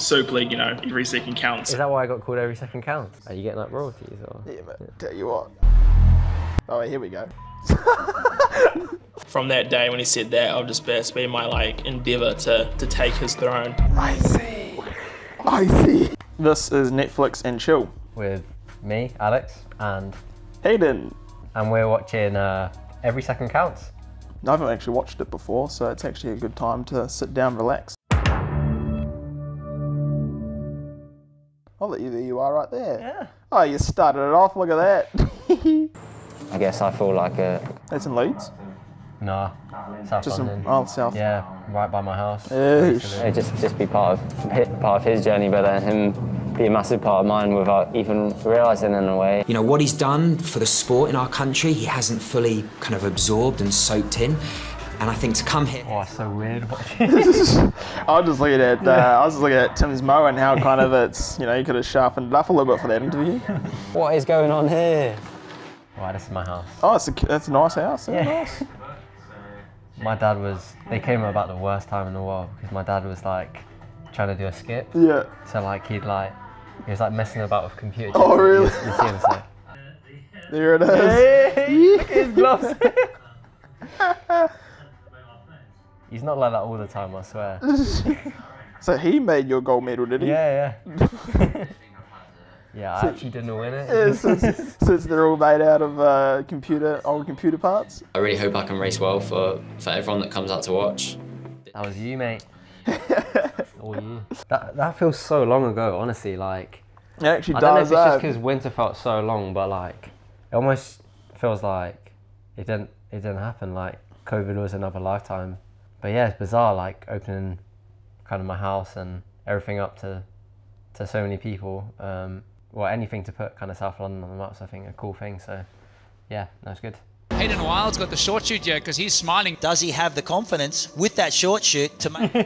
Super League, you know, Every Second Counts. Is that why I got called Every Second Counts? Are you getting like royalties or? Yeah, mate, tell you what. Oh, here we go. From that day when he said that, I'll just best be my like endeavour to take his throne. I see. I see. This is Netflix and Chill. With me, Alex, and Hayden. And we're watching Every Second Counts. I haven't actually watched it before, so it's actually a good time to sit down, relax. Oh, there you are right there. Yeah. Oh, you started it off, look at that. I guess I feel like a... That's in Leeds? Nah, South London. Oh, South. Yeah, right by my house. It'd just be part of his journey, but then him be a massive part of mine without even realising in a way. You know, what he's done for the sport in our country, he hasn't fully kind of absorbed and soaked in. And I think to come here... Oh, it's so weird. I was just looking at Tim's Mo and how kind of it's, you know, you could have sharpened it up a little bit for that interview. What is going on here? Right, this is my house. Oh, that's a nice house. Yeah. Nice. My dad was... They came about the worst time in the world because my dad was like trying to do a skip. Yeah. So like he was like messing about with computer. Oh really? You see him say. There it is. Hey, look at his gloves. He's not like that all the time, I swear. So he made your gold medal, did he? Yeah, yeah. Yeah, so I actually didn't win it. Yeah, since they're all made out of old computer parts. I really hope I can race well for everyone that comes out to watch. That was you, mate. All you. That feels so long ago, honestly. Like it actually does. I don't know if it's just because winter felt so long, but like it almost feels like it didn't happen. Like COVID was another lifetime. But yeah, it's bizarre. Like opening kind of my house and everything up to so many people. Well, anything to put kind of South London on the map's, I think, a cool thing. So, yeah, that's good. Hayden Wilde's got the short shoot here because he's smiling. Does he have the confidence with that short shoot to make... I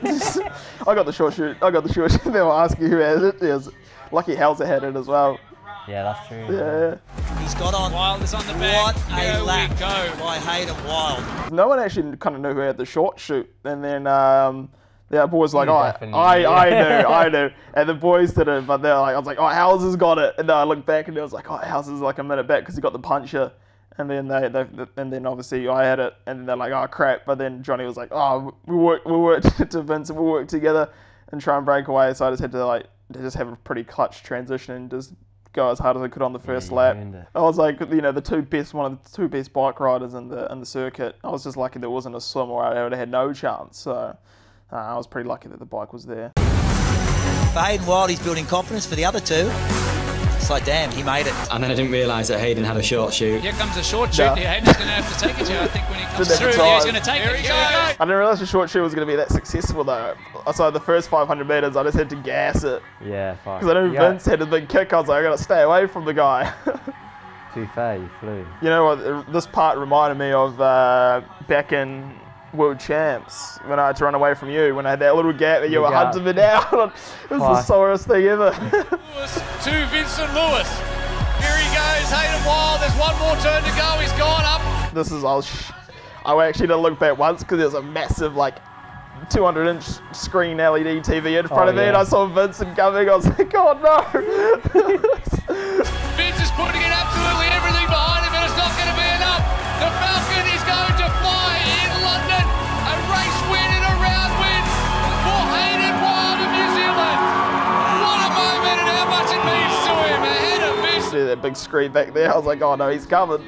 got the short shoot. They were asking who had it. There's lucky Halzer had it as well. Yeah, that's true. Yeah. He's got on. Wilde is on the back. What a lap by Hayden Wilde. No one actually kind of knew who had the short shoot. And then... the boys were like, I knew. And the boys didn't, but they're like, I was like, oh, Halzer's got it. And then I looked back and it was like, oh, Halzer's like a minute back because he got the puncher. And then they obviously I had it. And then they're like, oh, crap. But then Johnny was like, oh, we worked to Vincent, we'll work together and try and break away. So I just had to like, just have a pretty clutch transition and just go as hard as I could on the first lap. I was like, you know, one of the two best bike riders in the circuit. I was just lucky there wasn't a swim or I would have had no chance. So. I was pretty lucky that the bike was there. For Hayden Wilde, he's building confidence. For the other two, it's like, damn, he made it. And then I didn't realise that Hayden had a short shoot. Here comes the short shoot. No. Hayden's going to have to take it here, I think, when he comes through. Yeah, he's going to take it. Here. I didn't realise the short shoot was going to be that successful, though. So the first 500 metres, I just had to gas it. Yeah, fine. Because I knew Vince had a big kick. I was like, I've got to stay away from the guy. Too fair, you flew. You know what? This part reminded me of back in... World Champs when I had to run away from you, when I had that little gap that you were hunting me down. It was the sorest thing ever. To Vincent Luis. Here he goes, Hayden Wilde. There's one more turn to go. He's gone up. This is, I actually didn't look back once because there's a massive, like, 200-inch screen LED TV in front of me, and I saw Vincent coming. I was like, oh no. Vince is putting in absolutely everything behind him, and it's not going to be enough. The Falcon is going to fly in London. A race win and a round win for Hayden Wilde of New Zealand. What a moment and how much it means to him. Ahead of this. See that big screen back there? I was like, oh no, he's covered.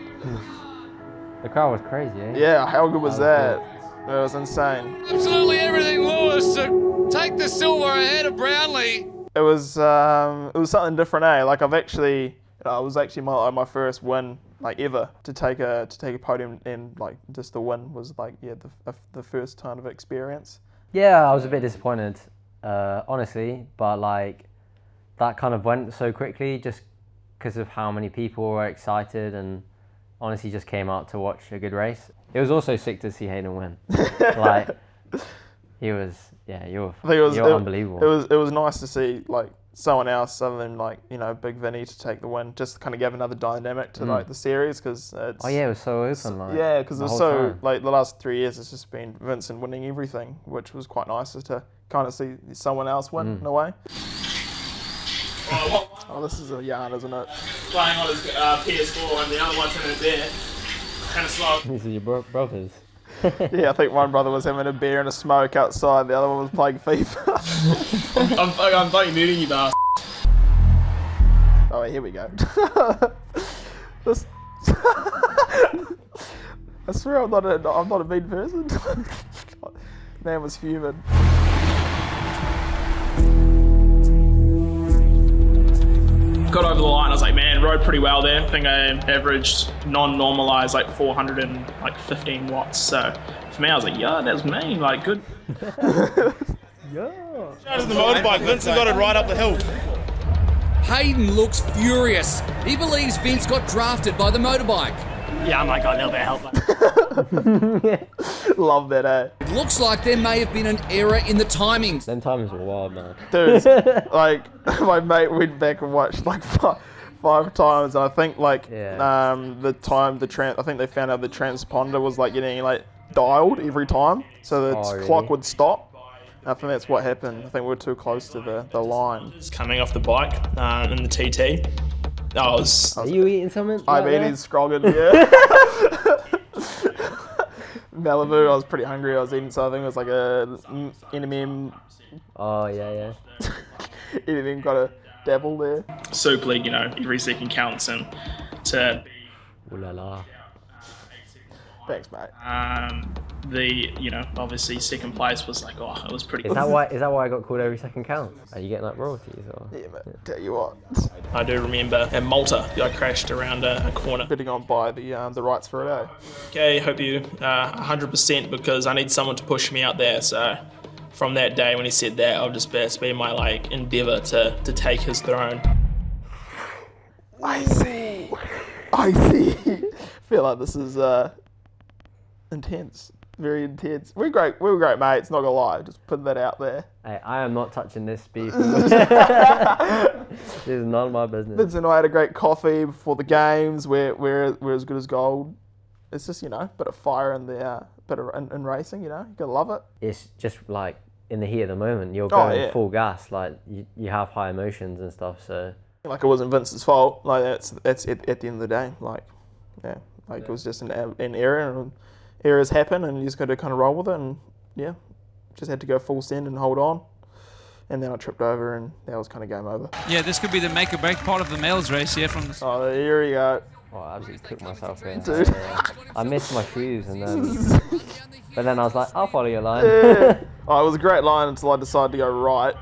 The crowd was crazy, eh? Yeah, how good was that? It was insane. Absolutely everything, Lewis, to take the silver ahead of Brownlee. It was something different, eh? Like it was actually my first win, like ever, to take a podium, and like just the win was like the first kind of experience. Yeah, I was a bit disappointed, honestly, but like that kind of went so quickly just because of how many people were excited and honestly just came out to watch a good race. It was also sick to see Hayden win. Like he was, yeah, you were unbelievable. It was nice to see like someone else other than like, you know, Big Vinny to take the win, just kind of gave another dynamic to like the series, because it's... Oh yeah, it was so open, like. Yeah, because it was so, like the last 3 years it's just been Vincent winning everything, which was quite nice to kind of see someone else winning in a way. Oh, this is a yarn, isn't it? Playing on his PS4 and the other one's in a beer. Kind of slow. These are your brothers. Yeah, I think one brother was having a beer and a smoke outside, the other one was playing FIFA. I'm fucking muting you, bastard. Oh, here we go. This... I swear I'm not a mean person. Man was fuming. Got over the line, I was like, man, rode pretty well there. I think I averaged non-normalized like 415 watts. So for me, I was like, yeah, that's me, like good. Yeah. Shout out the motorbike, Vincent got it right up the hill. Hayden looks furious. He believes Vince got drafted by the motorbike. Yeah, I might got a little bit of help. Love that, eh? It looks like there may have been an error in the timings. Them timings were wild, man. Dude, like, my mate went back and watched like five times, and I think like I think they found out the transponder was like getting like dialed every time, so the clock would stop. I think that's what happened. I think we were too close to the line. Just coming off the bike in the TT. Are you eating something? I'm eating scroggin, yeah. Malibu, I was pretty hungry. I was eating something. It was like a NMM. Oh, yeah, yeah. NMM got a dabble there. Super League, you know, every second counts. And to be. Ooh la la. Thanks, mate. You know, obviously second place was like, oh, it was pretty good. Is that why I got called Every Second Counts? Are you getting like royalties or? Yeah, mate, tell you what. I do remember at Malta, I crashed around a corner. Bidding on by the rights for it, eh? Okay, hope you 100% because I need someone to push me out there. So from that day when he said that, I'll just be my like endeavour to take his throne. I see. I see. I feel like this is intense. Very intense. We're great mates, not gonna lie, just putting that out there. Hey, I am not touching this beef. This is none of my business. Vince and I had a great coffee before the games, we're as good as gold. It's just, you know, a bit of fire in the in racing, you know, you're gonna love it. It's just like in the heat of the moment, you're going full gas, like you have high emotions and stuff, so like it wasn't Vince's fault, like that's at the end of the day, like it was just an error and errors happen and you just got to kind of roll with it, and yeah, just had to go full send and hold on, and then I tripped over and that was kind of game over. Yeah, this could be the make or break part of the males race here from the... Oh, here we go. Oh, I absolutely cooked myself in. Dude. I missed my shoes and then... But then I was like, I'll follow your line. Yeah. Oh, it was a great line until I decided to go right.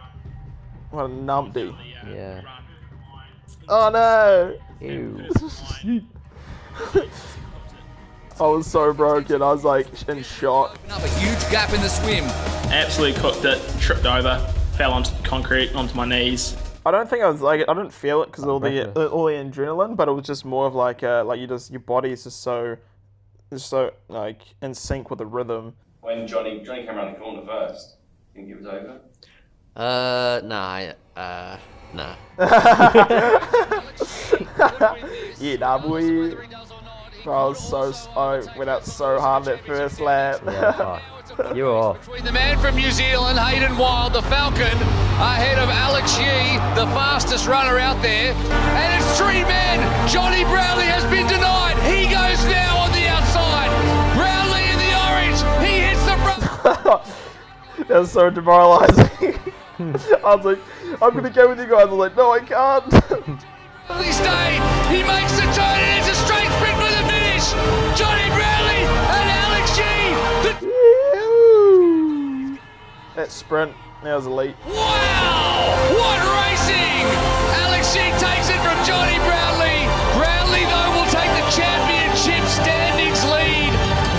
What a numpty. Yeah. Oh no! Ew. I was so broken, I was like in shock. A huge gap in the swim. Absolutely cooked it, tripped over, fell onto the concrete, onto my knees. I don't think I was like, I didn't feel it because all the adrenaline, but it was just more of like you just, your body is just so like in sync with the rhythm. When Johnny came around the corner first, you think it was over? Nah. Yeah, nah, boy. I was I went out so hard that first lap. Yeah, oh, you are. Between the man from New Zealand, Hayden Wilde, the Falcon, ahead of Alex Yee, the fastest runner out there. And it's three men. Johnny Brownlee has been denied. He goes now on the outside. Brownlee in the orange. He hits the front. That was so demoralising. I was like, I'm going to go with you guys. I was like, no, I can't. He makes the turn and it's a straight sprint for the finish. Johnny Brownlee and Alex Yee. That sprint, that was elite. Wow, what racing! Alex Yee takes it from Johnny Brownlee. Brownlee though will take the championship standings lead.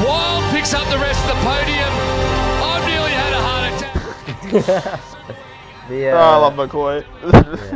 Wilde picks up the rest of the podium. I've nearly had a heart attack. Yeah. Oh, I love McCoy.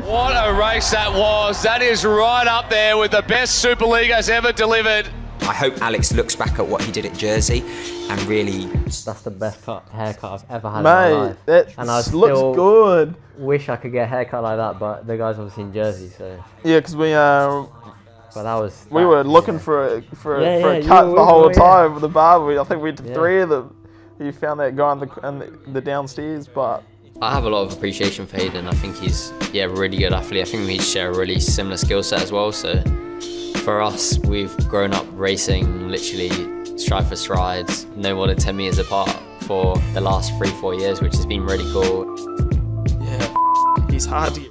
What a race that was. That is right up there with the best Super League has ever delivered. I hope Alex looks back at what he did at Jersey and really... That's the best haircut I've ever had in my life. Mate, that looks good. Wish I could get a haircut like that, but the guys obviously in Jersey, so... Yeah, because we... But that was... We were looking for a cut the whole time with the barber. I think we did three of them. You found that guy in the downstairs, but... I have a lot of appreciation for Hayden. I think he's a really good athlete. I think we share a really similar skill set as well. So for us, we've grown up racing literally stride for stride, no more than 10 meters apart for the last 3-4 years, which has been really cool. Yeah, he's hard. You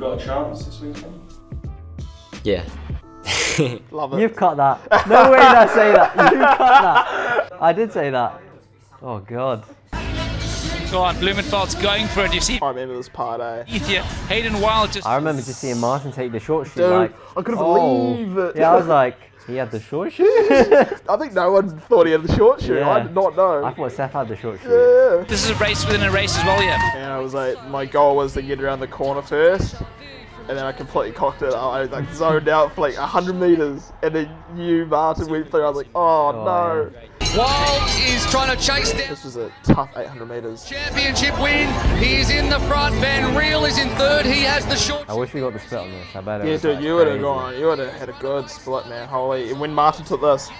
got a chance this weekend? Yeah. Love it. You've cut that. No way did I say that. You cut that. I did say that. Oh God. Go on, Blumenthal's going for it. You see? I remember this part, eh? Hayden Wilde just. I remember just seeing Martin take the short shoot. Dude, like, I couldn't believe it. Yeah, I was like, he had the short shoot. I think no one thought he had the short shoot. Yeah. I did not know. I thought Seth had the short shoot. Yeah. This is a race within a race as well, yeah. And I was like, my goal was to get around the corner first. And then I completely cocked it. I like zoned out for like 100 meters, and then you, Martin, went through. I was like, oh no. Yeah. Wilde is trying to chase down. This was a tough 800 meters. Championship win. He is in the front. Van Riel is in third. He has the short. I wish we got the split on this. I bet it was dude, like you would have gone. You would have had a good split, man. Holy. And when Martin took this,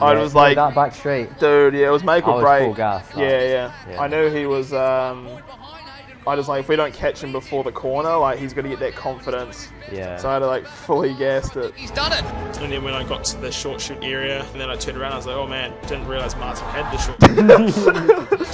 I was like, that back straight. Dude, yeah, it was make or break. Full gas. Like, yeah. I knew he was. I just like, if we don't catch him before the corner, like he's gonna get that confidence. Yeah. So I had to like fully gassed it. He's done it. And then when I got to the short shoot area, and then I turned around, I was like, oh man, didn't realise Martin had the short. It's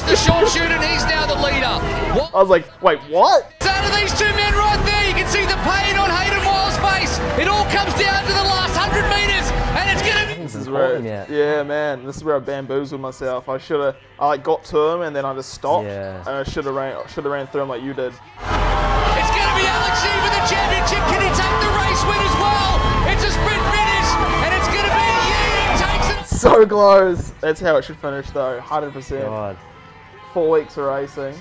the short shoot, and he's now the leader. What? I was like, wait, what? It's out of these two men right there. You can see the pain on Hayden Wilde's face. It all comes down to the last 100 meters, and it's gonna. This is where, yeah, man. This is where I bamboozled myself. I should have, I got to him and then I just stopped. Yeah. And I should have ran through him like you did. It's gonna be Alex Yee with the championship. Can he take the race win as well? It's a sprint finish, and it's gonna be Yee takes it. So close. That's how it should finish, though. 100%. God. 4 weeks of racing.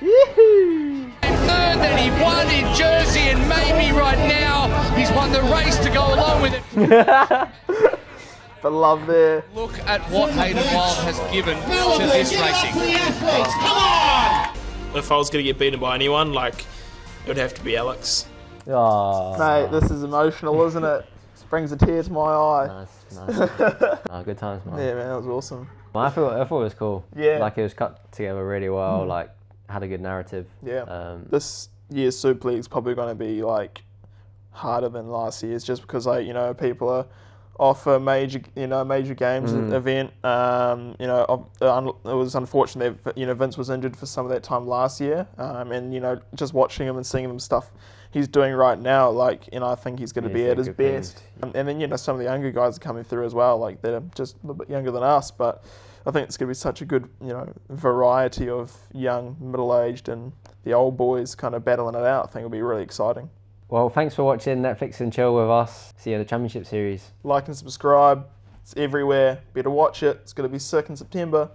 Yee-hoo. Third that he won in Jersey, and maybe right now he's won the race to go along with it. The love there. Look at what Hayden Wilde has given to this racing. Come on! If I was going to get beaten by anyone, like, it would have to be Alex. Oh. Mate, this is emotional, isn't it? Brings a tear to my eye. Nice. Oh, good times, man. Yeah, man, that was awesome. I thought it was cool. Yeah. Like, it was cut together really well. Like, had a good narrative. Yeah. This year's Super League is probably going to be like harder than last year's, just because like people are off for major games event. It was unfortunate that Vince was injured for some of that time last year, and just watching him and seeing him stuff he's doing right now, like I think he's going to be at his best. And then some of the younger guys are coming through as well, like they're just a little bit younger than us, but. I think it's going to be such a good, variety of young, middle-aged and the old boys kind of battling it out. I think it'll be really exciting. Well, thanks for watching Netflix and Chill with us. See you at the Championship Series. Like and subscribe. It's everywhere. Better watch it. It's going to be sick in September.